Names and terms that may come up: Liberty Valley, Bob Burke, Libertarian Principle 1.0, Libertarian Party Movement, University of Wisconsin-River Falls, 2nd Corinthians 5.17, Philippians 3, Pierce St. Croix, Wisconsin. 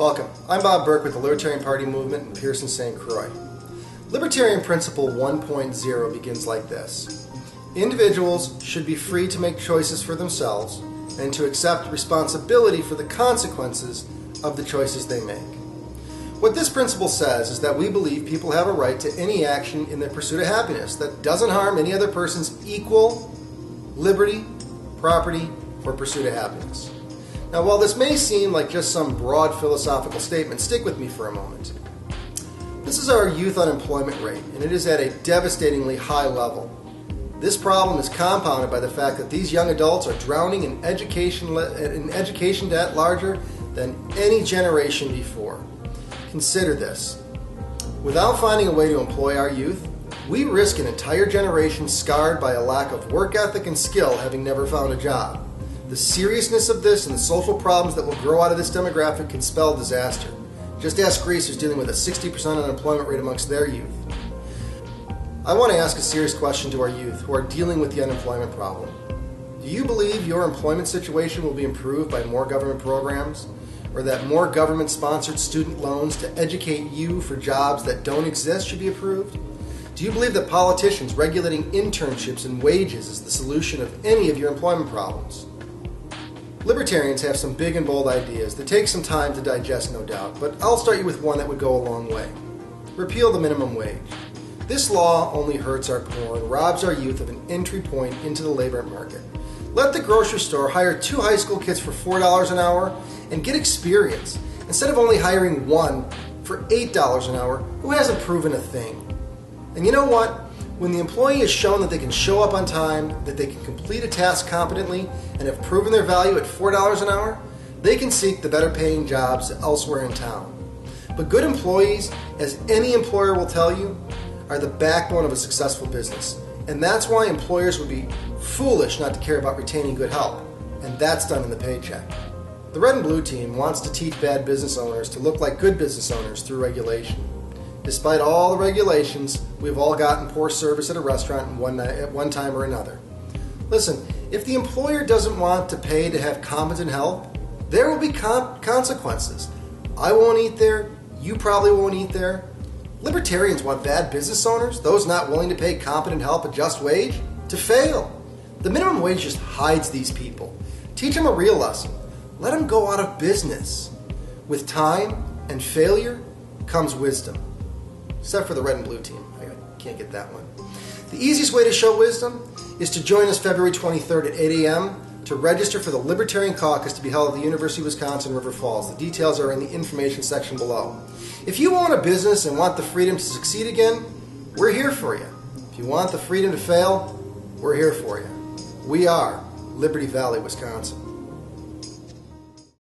Welcome. I'm Bob Burke with the Libertarian Party Movement in Pierce St. Croix. Libertarian Principle 1.0 begins like this. Individuals should be free to make choices for themselves and to accept responsibility for the consequences of the choices they make. What this principle says is that we believe people have a right to any action in their pursuit of happiness that doesn't harm any other person's equal liberty, property, or pursuit of happiness. Now, while this may seem like just some broad philosophical statement, stick with me for a moment. This is our youth unemployment rate, and it is at a devastatingly high level. This problem is compounded by the fact that these young adults are drowning in education debt larger than any generation before. Consider this. Without finding a way to employ our youth, we risk an entire generation scarred by a lack of work ethic and skill having never found a job. The seriousness of this and the social problems that will grow out of this demographic can spell disaster. Just ask Greece, who's dealing with a 60% unemployment rate amongst their youth. I want to ask a serious question to our youth who are dealing with the unemployment problem. Do you believe your employment situation will be improved by more government programs? Or that more government-sponsored student loans to educate you for jobs that don't exist should be approved? Do you believe that politicians regulating internships and wages is the solution of any of your employment problems? Libertarians have some big and bold ideas that take some time to digest, no doubt, but I'll start you with one that would go a long way. Repeal the minimum wage. This law only hurts our poor and robs our youth of an entry point into the labor market. Let the grocery store hire 2 high school kids for $4 an hour and get experience, instead of only hiring one for $8 an hour who hasn't proven a thing. And you know what? When the employee is shown that they can show up on time, that they can complete a task competently, and have proven their value at $4 an hour, they can seek the better paying jobs elsewhere in town. But good employees, as any employer will tell you, are the backbone of a successful business. And that's why employers would be foolish not to care about retaining good help, and that's done in the paycheck. The red and blue team wants to teach bad business owners to look like good business owners through regulation. Despite all the regulations, we've all gotten poor service at a restaurant at one time or another. Listen, if the employer doesn't want to pay to have competent help, there will be consequences. I won't eat there, you probably won't eat there. Libertarians want bad business owners, those not willing to pay competent help a just wage, to fail. The minimum wage just hides these people. Teach them a real lesson. Let them go out of business. With time and failure comes wisdom. Except for the red and blue team. I can't get that one. The easiest way to show wisdom is to join us February 23rd at 8 a.m. to register for the Libertarian Caucus to be held at the University of Wisconsin-River Falls. The details are in the information section below. If you own a business and want the freedom to succeed again, we're here for you. If you want the freedom to fail, we're here for you. We are Liberty Valley, Wisconsin.